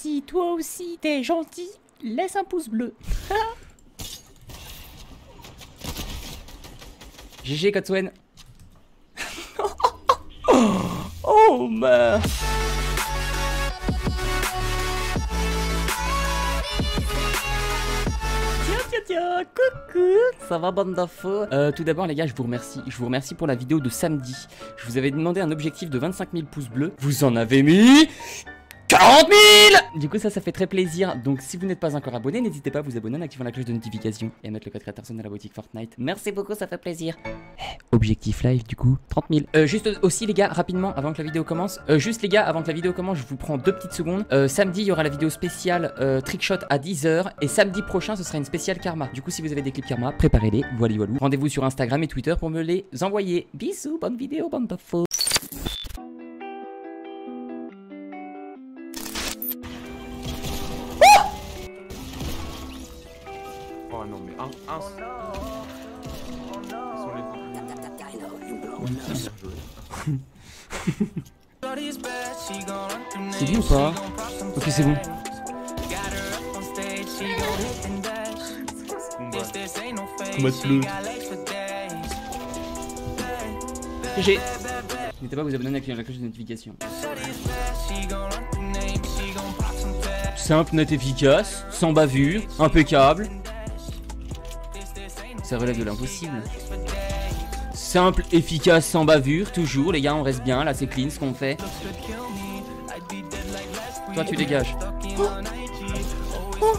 si toi aussi t'es gentil, laisse un pouce bleu. GG Kotswen. Oh merde. Coucou, ça va bande d'infos. Tout d'abord les gars, je vous remercie pour la vidéo de samedi. Je vous avais demandé un objectif de 25 000 pouces bleus. Vous en avez mis 40 000. Du coup ça fait très plaisir. Donc si vous n'êtes pas encore abonné, n'hésitez pas à vous abonner en activant la cloche de notification et à mettre le code créateur dans la boutique Fortnite. Merci beaucoup, ça fait plaisir. Objectif live du coup 30 000. Juste aussi les gars, rapidement avant que la vidéo commence, je vous prends 2 petites secondes. Samedi il y aura la vidéo spéciale trickshot à 10 h. Et samedi prochain ce sera une spéciale karma. Du coup si vous avez des clips karma, préparez-les, voilà voilou. Rendez-vous sur Instagram et Twitter pour me les envoyer. Bisous, bonne vidéo bande d'infos. Oh non mais un... C'est lui ou pas? Ok c'est bon. Combat bleu. GG. N'hésitez pas à vous abonner à la cloche de notification. Simple, net, efficace, sans bavure, impeccable. Ça relève de l'impossible. Simple, efficace, sans bavure, toujours. Les gars, on reste bien. Là, c'est clean ce qu'on fait. Toi, tu dégages. Oh. Oh.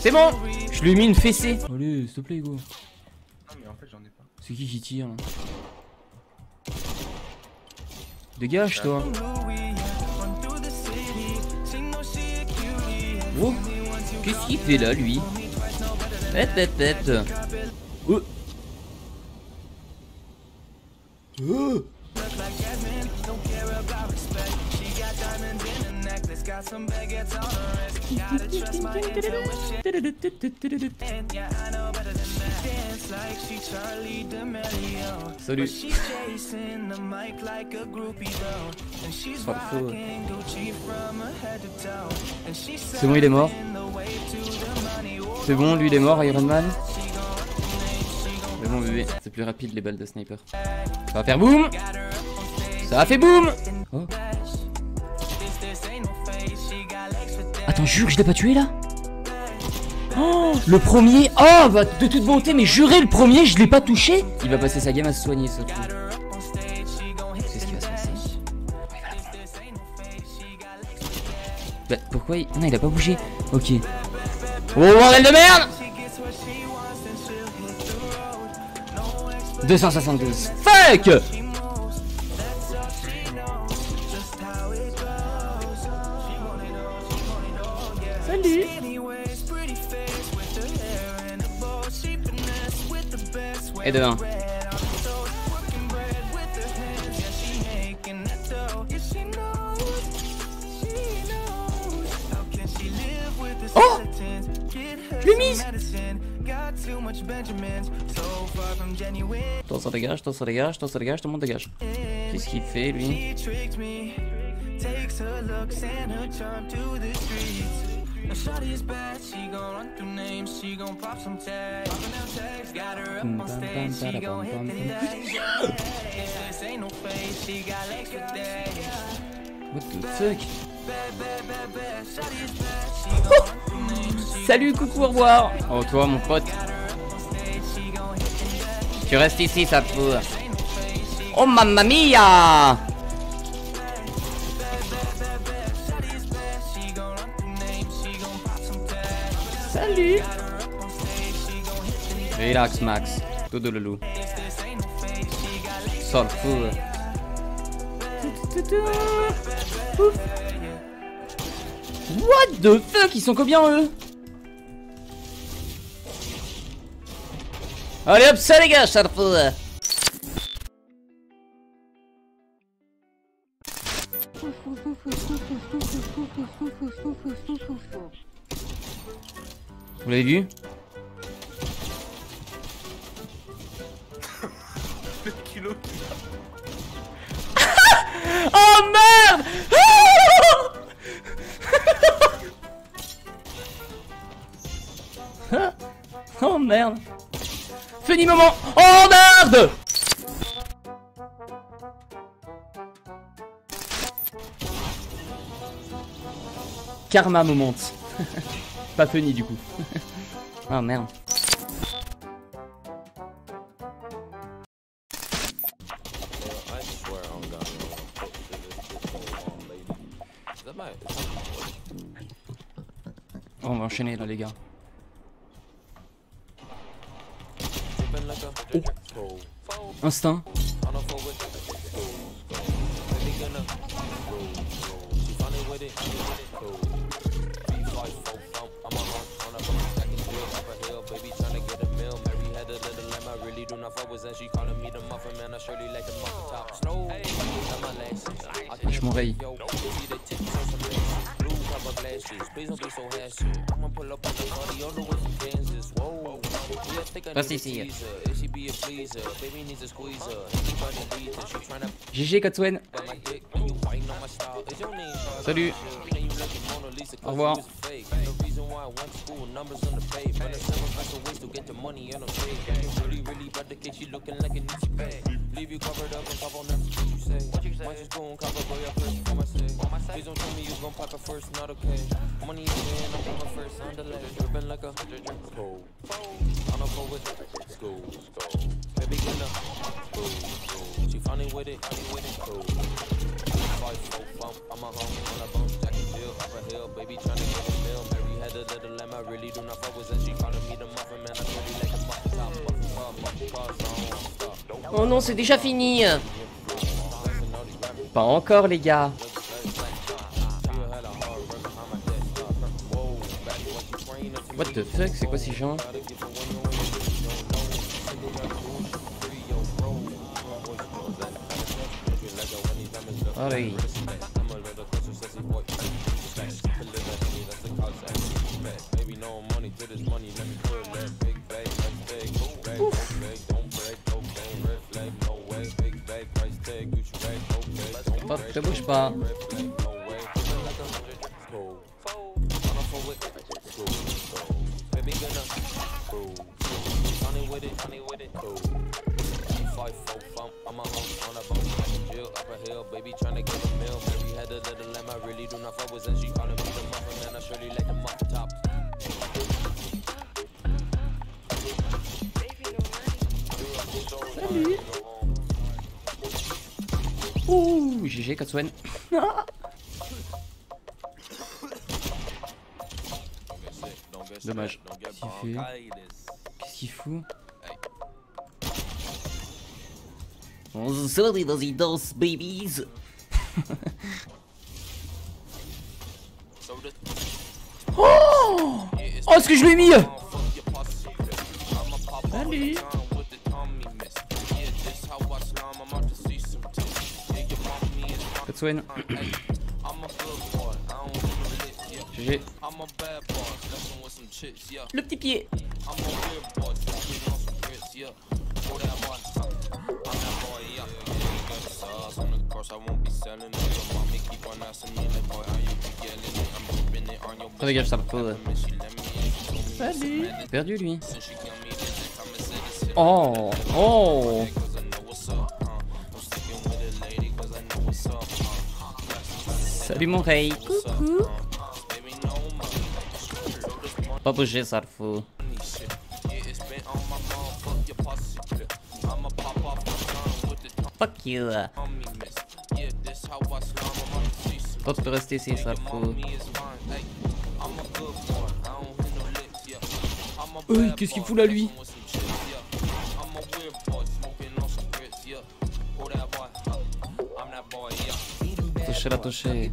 C'est bon. Je lui ai mis une fessée. Allez, s'il te plaît, go. Ah, mais en fait, j'en ai pas. C'est qui tire là? Dégage, toi. Oh. Qu'est-ce qu'il fait là, lui? Tête. Oh. Oh. Salut. C'est bon, il est mort. C'est bon, lui il est mort, Iron Man. C'est bon bébé, c'est plus rapide les balles de sniper. Ça va faire boum. Ça a fait boum. Oh. Attends, jure que je l'ai pas tué là. Oh, le premier. Oh bah de toute bonté, mais jurez le premier, je l'ai pas touché. Il va passer sa game à se soigner ce coup. C'est ce qui va se passer. Oh, il va la prendre. Bah pourquoi il... Non il a pas bougé. Ok. Oh bordel de merde. 272. Fuck. Salut. Et demain. Oh. J'ai mise. Toi ça dégage, toi ça dégage, toi ça dégage, tout le monde dégage. Qu'est-ce qu'il fait lui? What the fuck? Salut, coucou, au revoir. Oh toi mon pote. Tu restes ici ça peut. Oh mamma mia. Salut. Relax Max. Dodo le loup. Sors fou. Pouf. What the fuck, ils sont combien eux? Allez hop, ça les gars, ça refait. Vous l'avez vu? Oh merde. merde. Fini moment. Oh merde. Karma moment. Pas funny du coup. Oh merde. Oh, on va enchaîner là les gars. Oh. Instinct. Je m'enraye. GG Kotswen. Salut. Au revoir. Oh non, c'est déjà fini. Pas encore les gars. What the fuck, c'est quoi ces gens? Ah oui. Hop, te bouge pas. Salut. Ouh, GG Kotswen. Dommage. Qu'est-ce qu'il fout? On se dans les danses, babies. Oh, oh, ce que je lui ai mis. Salut. Kotswen. GG. Le petit pied. Oh les gars, ça me pose. Salut. Perdu lui. Oh. Oh. Salut mon rey. Coucou. Pas bouger ça le fou. Fuck you. Toi tu peux rester ici ça le fou. Qu'est-ce qu'il fout là lui? La toucher,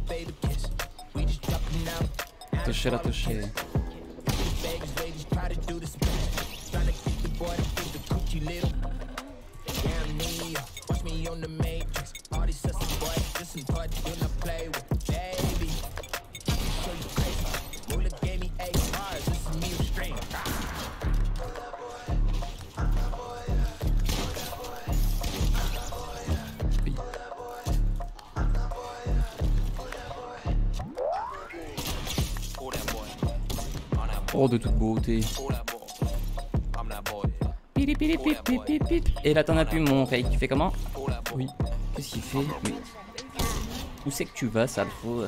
toucher, la toucher. Oh de toute beauté. Et là, t'en as plus mon Rey. Tu fais comment? Oui. Qu'est-ce qu'il fait? Mais... où c'est que tu vas, sale faux?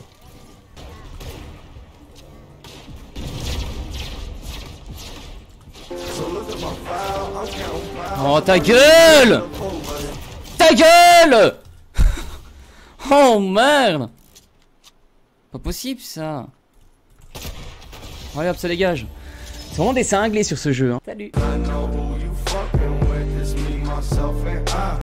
Oh, ta gueule! Ta gueule! Oh, merde! Pas possible, ça! Regarde, ça dégage. C'est vraiment des cinglés sur ce jeu, hein. Salut.